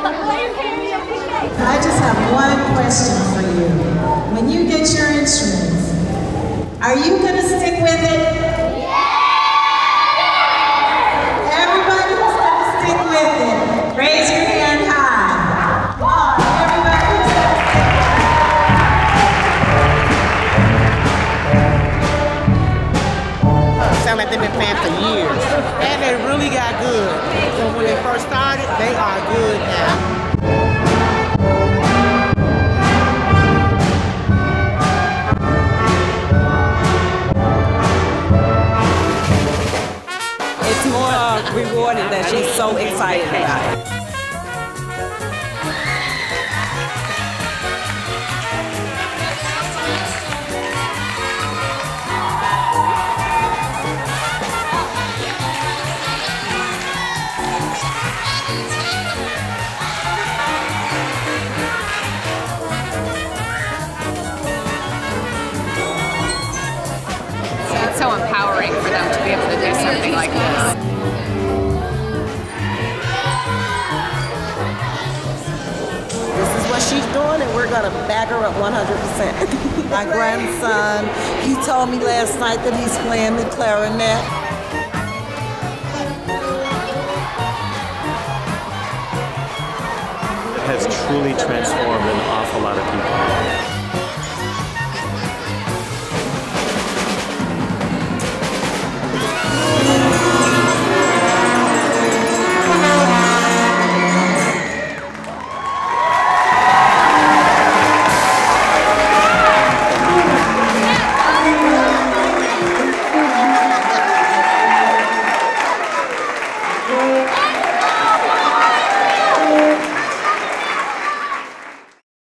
I just have one question for you. When you get your instruments, are you going to stick with it? Yeah! Everybody's going to stick with it. Raise your hand high. Oh, everybody's going to stick with it. Sound like they've been playing for years. And they really got good. So when they first started, they are good now. Rewarded that she's so excited about it. So it's so empowering for them to be able to do something like this. She's doing it, we're gonna back her up 100%. My grandson, he told me last night that he's playing the clarinet. It has truly transformed an awful lot of people.